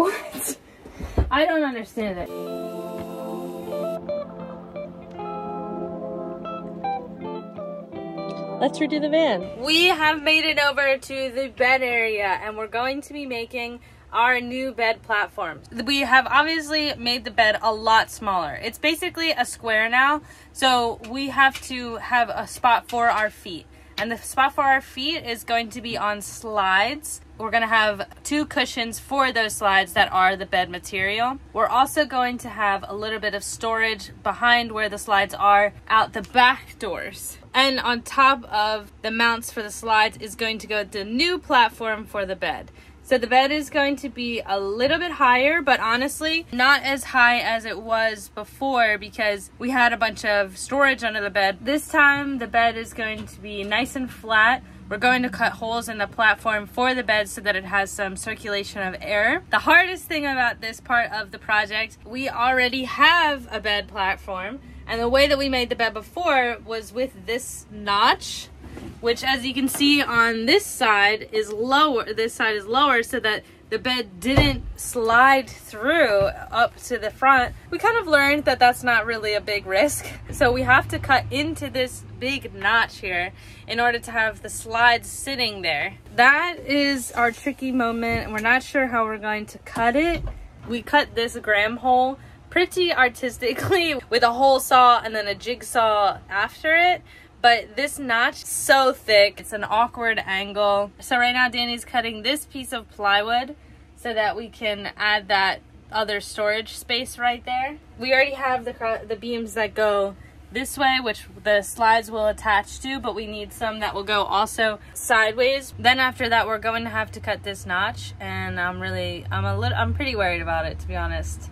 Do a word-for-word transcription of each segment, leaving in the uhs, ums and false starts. What? I don't understand it. Let's redo the van. We have made it over to the bed area and we're going to be making our new bed platform. We have obviously made the bed a lot smaller. It's basically a square now, so we have to have a spot for our feet. And the spot for our feet is going to be on slides. We're gonna have two cushions for those slides that are the bed material. We're also going to have a little bit of storage behind where the slides are out the back doors. And on top of the mounts for the slides is going to go the new platform for the bed. So the bed is going to be a little bit higher, but honestly, not as high as it was before because we had a bunch of storage under the bed. This time, the bed is going to be nice and flat. We're going to cut holes in the platform for the bed so that it has some circulation of air. The hardest thing about this part of the project, we already have a bed platform, and the way that we made the bed before was with this notch, which, as you can see on this side, is lower. This side is lower so that the bed didn't slide through up to the front. We kind of learned that that's not really a big risk. So we have to cut into this big notch here in order to have the slides sitting there. That is our tricky moment. We're not sure how we're going to cut it. We cut this graham hole pretty artistically with a hole saw and then a jigsaw after it. But this notch is so thick, it's an awkward angle. So right now Danny's cutting this piece of plywood so that we can add that other storage space right there. We already have the, the beams that go this way, which the slides will attach to, but we need some that will go also sideways. Then after that, we're going to have to cut this notch, and I'm really, I'm a little, I'm pretty worried about it, to be honest.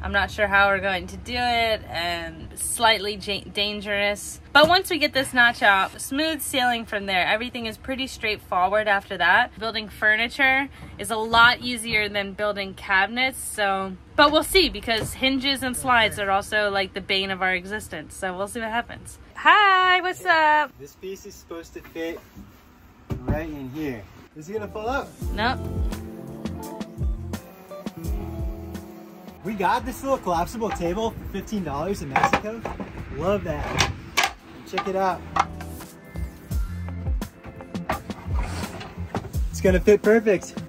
I'm not sure how we're going to do it, and slightly dangerous. But once we get this notch out, smooth sailing from there. Everything is pretty straightforward after that. Building furniture is a lot easier than building cabinets, so... But we'll see, because hinges and slides are also like the bane of our existence, so we'll see what happens. Hi, what's up? This piece is supposed to fit right in here. Is it gonna fall out? Nope. We got this little collapsible table for fifteen dollars in Mexico. Love that. Check it out. It's gonna fit perfect.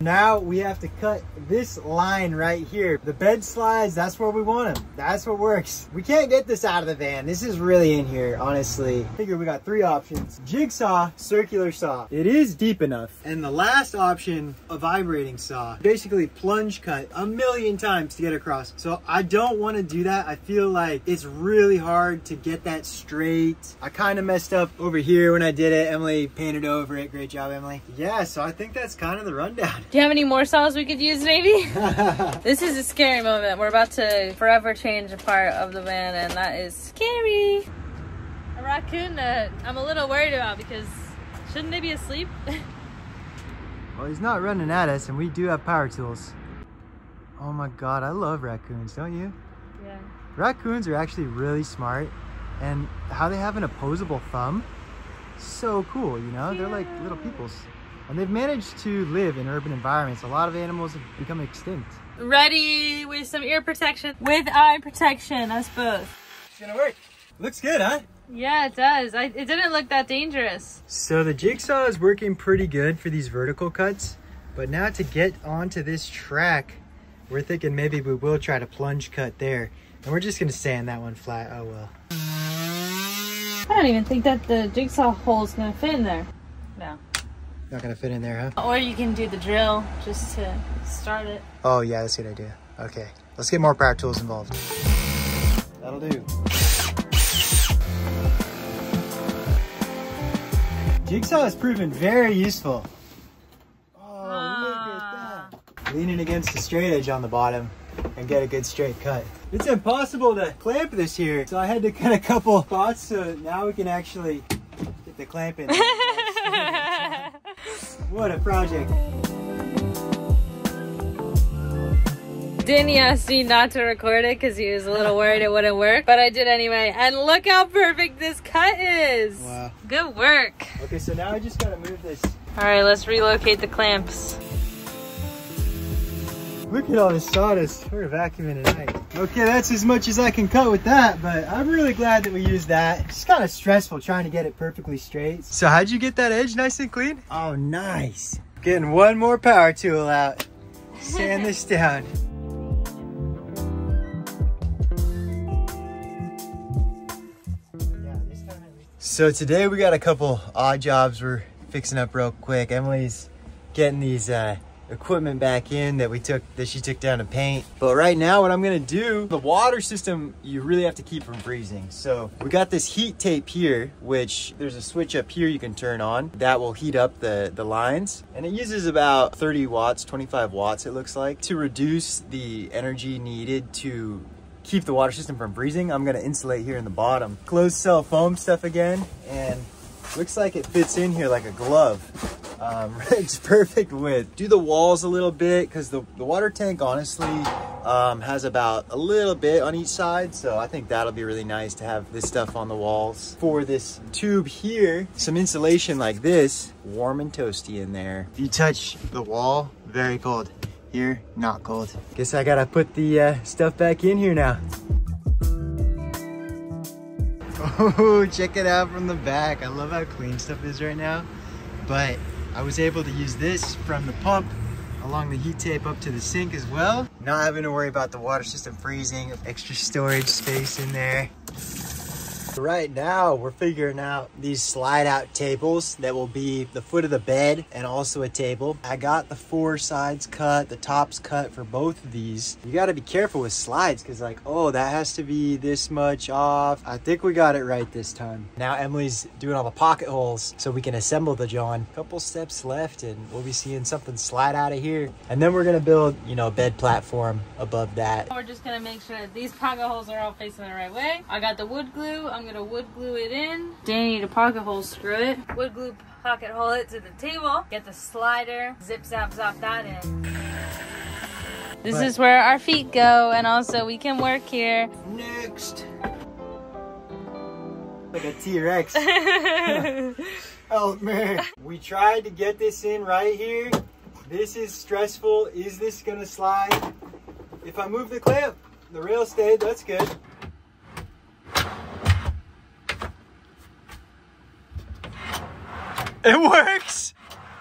Now we have to cut this line right here. The bed slides, that's where we want them. That's what works. We can't get this out of the van. This is really in here, honestly. I figure we got three options. Jigsaw, circular saw. It is deep enough. And the last option, a vibrating saw. Basically plunge cut a million times to get across. So I don't want to do that. I feel like it's really hard to get that straight. I kind of messed up over here when I did it. Emily painted over it. Great job, Emily. Yeah, so I think that's kind of the rundown. Do you have any more saws we could use, Nate? This is a scary moment. We're about to forever change a part of the van, and that is scary. A raccoon that I'm a little worried about because shouldn't they be asleep? Well, he's not running at us, and we do have power tools. Oh my god, I love raccoons, don't you? Yeah. Raccoons are actually really smart, and how they have an opposable thumb, so cool, you know? Yeah. They're like little peoples. And they've managed to live in urban environments. A lot of animals have become extinct. Ready with some ear protection. With eye protection, us both. It's gonna work. Looks good, huh? Yeah, it does. I, it didn't look that dangerous. So the jigsaw is working pretty good for these vertical cuts. But now to get onto this track, we're thinking maybe we will try to plunge cut there. And we're just gonna sand that one flat. Oh well. I don't even think that the jigsaw hole is gonna fit in there. No. Not gonna fit in there, huh? Or you can do the drill just to start it. Oh yeah, that's a good idea. Okay, let's get more power tools involved. That'll do. Jigsaw has proven very useful. Oh, ah. Look at that. Leaning against the straight edge on the bottom and get a good straight cut. It's impossible to clamp this here, so I had to cut a couple spots so now we can actually get the clamp in. What a project. Danny asked me not to record it because he was a little worried it wouldn't work, but I did anyway. And look how perfect this cut is. Wow. Good work. Okay, so now I just gotta move this. All right, let's relocate the clamps. Look at all this sawdust. We're vacuuming tonight. Okay, that's as much as I can cut with that, but I'm really glad that we used that. It's kind of stressful trying to get it perfectly straight. So how'd you get that edge nice and clean? Oh, nice. Getting one more power tool out. Sand this down. So today we got a couple odd jobs we're fixing up real quick. Emily's getting these uh, equipment back in that we took, that she took down to paint. But right now what I'm gonna do, the water system, you really have to keep from freezing. So we got this heat tape here, which there's a switch up here you can turn on that will heat up the, the lines. And it uses about thirty watts, twenty-five watts it looks like, to reduce the energy needed to keep the water system from freezing. I'm gonna insulate here in the bottom. Closed cell foam stuff again, and looks like it fits in here like a glove. Um, it's perfect width. Do the walls a little bit, because the, the water tank honestly um, has about a little bit on each side, so I think that'll be really nice to have this stuff on the walls. For this tube here, some insulation like this, warm and toasty in there. If you touch the wall, very cold. Here, not cold. Guess I gotta put the uh, stuff back in here now. Oh, check it out from the back. I love how clean stuff is right now, but I was able to use this from the pump along the heat tape up to the sink as well. Not having to worry about the water system freezing, extra storage space in there. Right now we're figuring out these slide out tables that will be the foot of the bed and also a table. I got the four sides cut, the tops cut for both of these. You got to be careful with slides, because like, oh, that has to be this much off. I think we got it right this time. Now Emily's doing all the pocket holes so we can assemble the John. Couple steps left and we'll be seeing something slide out of here, and then we're gonna build, you know, a bed platform above that. We're just gonna make sure that these pocket holes are all facing the right way. I got the wood glue. I'm gonna wood glue it in. Danny to pocket hole screw it. Wood glue pocket hole it to the table. Get the slider. Zip zap zap that in. This but is where our feet go, and also we can work here. Next. Like a T-Rex. Help me. We tried to get this in right here. This is stressful. Is this gonna slide? If I move the clamp, the rail stayed, that's good. It works!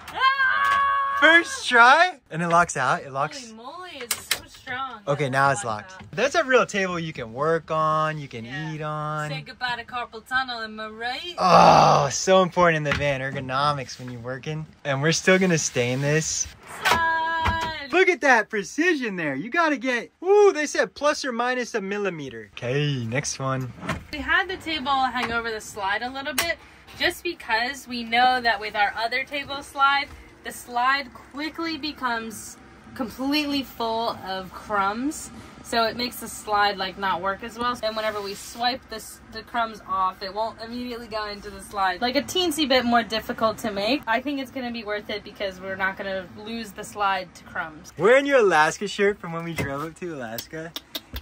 Ah! First try! And it locks out, it locks. Holy moly, it's so strong. Okay, now it's locked. Out. That's a real table you can work on, you can yeah. eat on. Say goodbye to carpal tunnel, am I right? Oh, so important in the van, ergonomics when you're working. And we're still gonna stain this. Slide. Look at that precision there. You gotta get, ooh, they said plus or minus a millimeter. Okay, next one. We had the table hang over the slide a little bit, just because we know that with our other table slide, the slide quickly becomes completely full of crumbs. So it makes the slide like not work as well. And whenever we swipe this, the crumbs off, it won't immediately go into the slide. Like a teensy bit more difficult to make. I think it's gonna be worth it because we're not gonna lose the slide to crumbs. Wearing your Alaska shirt from when we drove up to Alaska.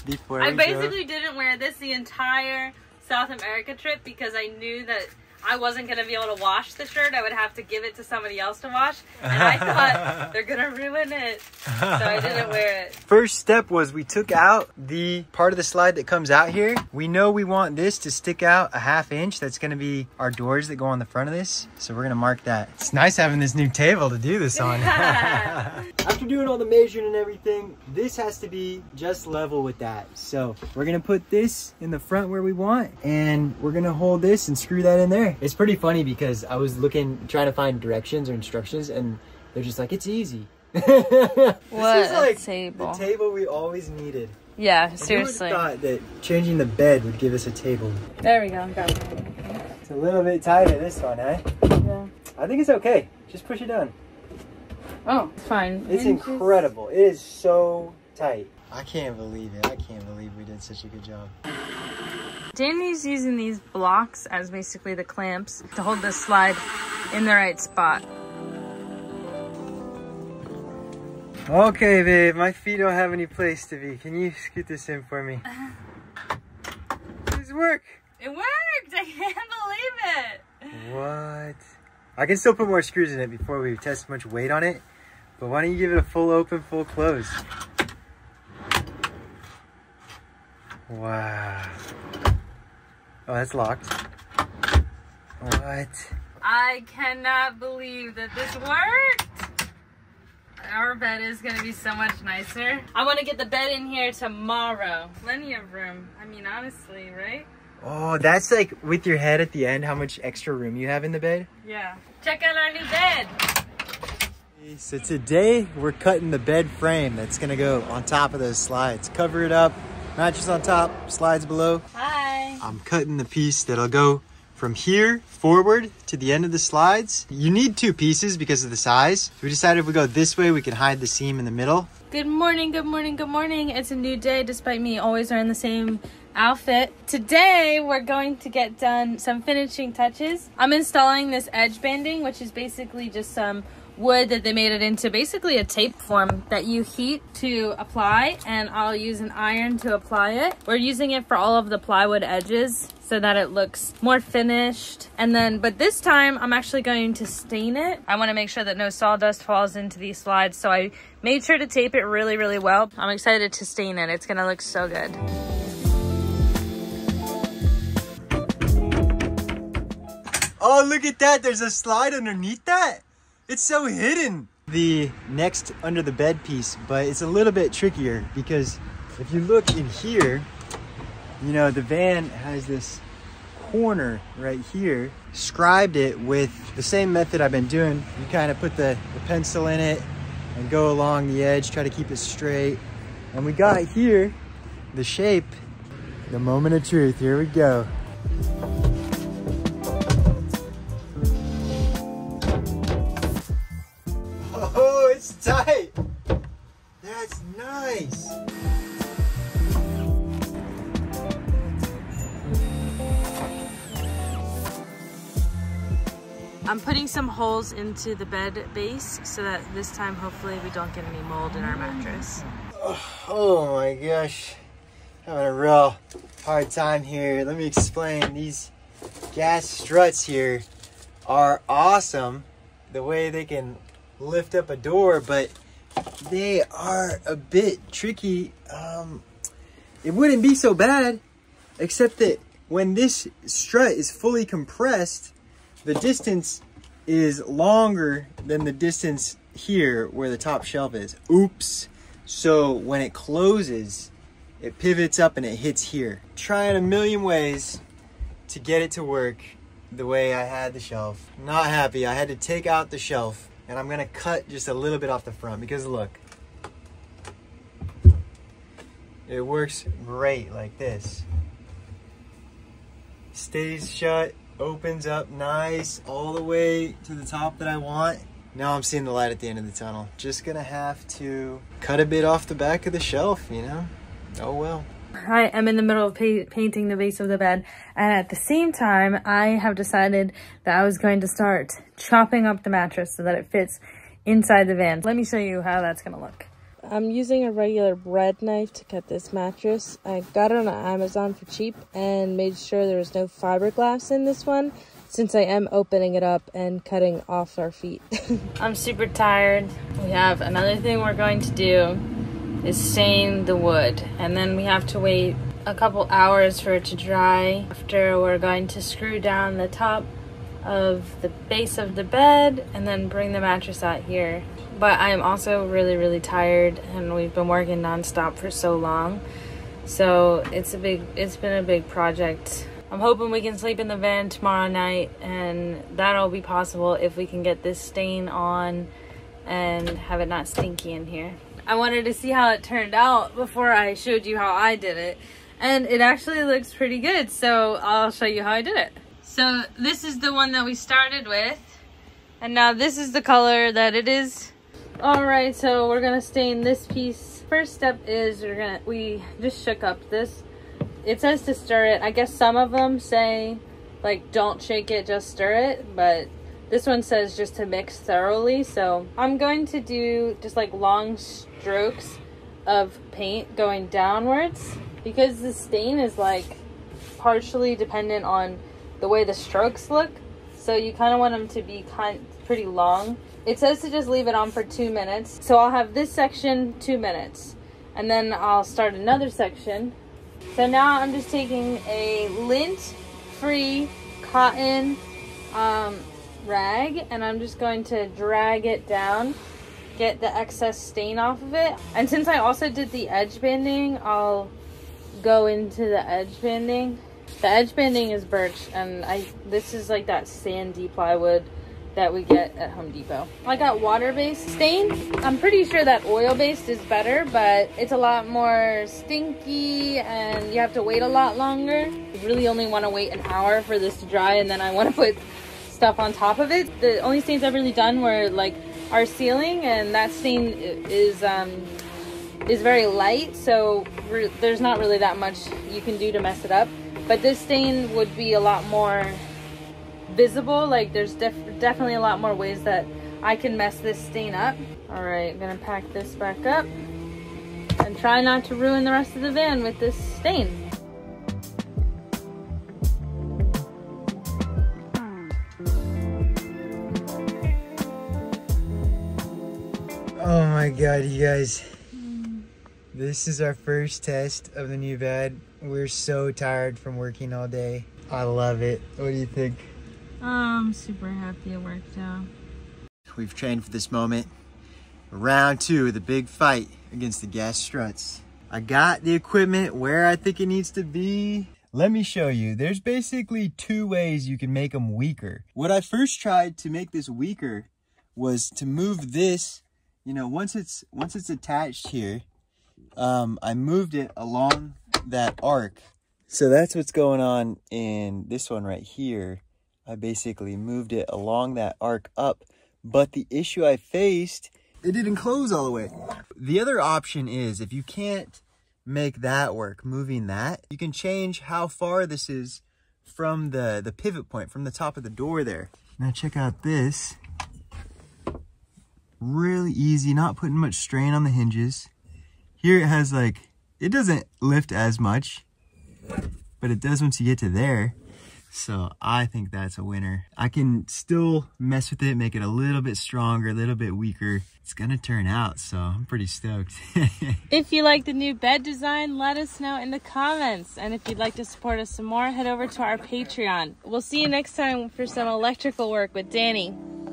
Before I basically drove. didn't wear this the entire South America trip because I knew that I wasn't going to be able to wash the shirt. I would have to give it to somebody else to wash. And I thought, they're going to ruin it. So I didn't wear it. First step was we took out the part of the slide that comes out here. We know we want this to stick out a half inch. That's going to be our doors that go on the front of this. So we're going to mark that. It's nice having this new table to do this on. After doing all the measuring and everything, this has to be just level with that. So we're going to put this in the front where we want. And we're going to hold this and screw that in there. It's pretty funny because I was looking, trying to find directions or instructions, and they're just like, it's easy. What this is like a table. The table we always needed. Yeah, seriously. I thought that changing the bed would give us a table. There we go. Got it. It's a little bit tighter, this one, eh? Yeah. I think it's okay. Just push it down. Oh, it's fine. It's and incredible. Just... It is so tight. I can't believe it. I can't believe we did such a good job. Danny's using these blocks as basically the clamps to hold the slide in the right spot. Okay, babe, my feet don't have any place to be. Can you scoot this in for me? This worked. It worked. I can't believe it. What? I can still put more screws in it before we test much weight on it, but why don't you give it a full open, full close? Wow. Oh, that's locked. What? I cannot believe that this worked. Our bed is gonna be so much nicer. I wanna get the bed in here tomorrow. Plenty of room. I mean, honestly, right? Oh, that's like with your head at the end, how much extra room you have in the bed? Yeah. Check out our new bed. So today we're cutting the bed frame that's gonna go on top of those slides. Cover it up, mattress on top, slides below. Hi. I'm cutting the piece that'll go from here forward to the end of the slides. You need two pieces because of the size. So we decided if we go this way, we can hide the seam in the middle. Good morning, good morning, good morning. It's a new day despite me always wearing the same outfit. Today we're going to get done some finishing touches. I'm installing this edge banding, which is basically just some wood that they made it into basically a tape form that you heat to apply, and I'll use an iron to apply it. We're using it for all of the plywood edges so that it looks more finished. And then, but this time I'm actually going to stain it. I want to make sure that no sawdust falls into these slides, so I made sure to tape it really, really well. I'm excited to stain it. It's gonna look so good. Oh, look at that. There's a slide underneath that. It's so hidden. The next under the bed piece, but it's a little bit trickier because if you look in here, you know, the van has this corner right here. Scribed it with the same method I've been doing. You kind of put the, the pencil in it and go along the edge, try to keep it straight. And we got here, the shape, the moment of truth. Here we go. Tight. That's nice. I'm putting some holes into the bed base so that this time hopefully we don't get any mold in our mattress. Oh, oh my gosh. Having a real hard time here. Let me explain. These gas struts here are awesome. The way they can lift up a door, but they are a bit tricky. Um it wouldn't be so bad, except that when this strut is fully compressed, the distance is longer than the distance here where the top shelf is. Oops. So when it closes, it pivots up and it hits here. Trying a million ways to get it to work the way I had the shelf. Not happy. I had to take out the shelf. And I'm gonna cut just a little bit off the front because look, it works great like this. Stays shut, opens up nice all the way to the top that I want. Now I'm seeing the light at the end of the tunnel. Just gonna have to cut a bit off the back of the shelf, you know? Oh well. I am in the middle of pa painting the base of the bed, and at the same time I have decided that I was going to start chopping up the mattress so that it fits inside the van. Let me show you how that's gonna look. I'm using a regular bread knife to cut this mattress. I got it on Amazon for cheap and made sure there was no fiberglass in this one, since I am opening it up and cutting off our feet. I'm super tired. We have another thing we're going to do is stain the wood, and then we have to wait a couple hours for it to dry. After, we're going to screw down the top of the base of the bed and then bring the mattress out here. But I'm also really, really tired, and we've been working non-stop for so long, so it's a big it's been a big project. I'm hoping we can sleep in the van tomorrow night, and that'll be possible if we can get this stain on and have it not stinky in here. I wanted to see how it turned out before I showed you how I did it, and it actually looks pretty good, so I'll show you how I did it. So this is the one that we started with, and now this is the color that it is. All right, so we're gonna stain this piece. First step is we're gonna we just shook up this. It says to stir it. I guess some of them say like don't shake it, just stir it, but this one says just to mix thoroughly. So I'm going to do just like long strokes of paint going downwards, because the stain is like partially dependent on the way the strokes look. So you kind of want them to be kind pretty long. It says to just leave it on for two minutes. So I'll have this section two minutes, and then I'll start another section. So now I'm just taking a lint-free cotton um, rag, and I'm just going to drag it down, get the excess stain off of it. And since I also did the edge banding, I'll go into the edge banding. The edge banding is birch, and I this is like that sandy plywood that we get at Home Depot. I got water-based stain. I'm pretty sure that oil-based is better, but it's a lot more stinky and you have to wait a lot longer. You really only want to wait an hour for this to dry, and then I want to put stuff on top of it. The only stains I've really done were like our ceiling, and that stain is um, is very light, so there's not really that much you can do to mess it up. But this stain would be a lot more visible. Like there's def definitely a lot more ways that I can mess this stain up. All right, I'm gonna pack this back up and try not to ruin the rest of the van with this stain. Oh my God, you guys. Mm. This is our first test of the new bed. We're so tired from working all day. I love it. What do you think? Oh, I'm super happy it worked out. We've trained for this moment. Round two, the big fight against the gas struts. I got the equipment where I think it needs to be. Let me show you. There's basically two ways you can make them weaker. What I first tried to make this weaker was to move this, you know, once it's, once it's attached here, um, I moved it along that arc. So that's what's going on in this one right here. I basically moved it along that arc up, but the issue I faced, it didn't close all the way. The other option is, if you can't make that work, moving that, you can change how far this is from the, the pivot point, from the top of the door there. Now check out this. Really easy, not putting much strain on the hinges. Here it has like, it doesn't lift as much, but it does once you get to there. So I think that's a winner. I can still mess with it, make it a little bit stronger, a little bit weaker. It's gonna turn out, so I'm pretty stoked. If you like the new bed design, let us know in the comments. And if you'd like to support us some more, head over to our Patreon. We'll see you next time for some electrical work with Danny.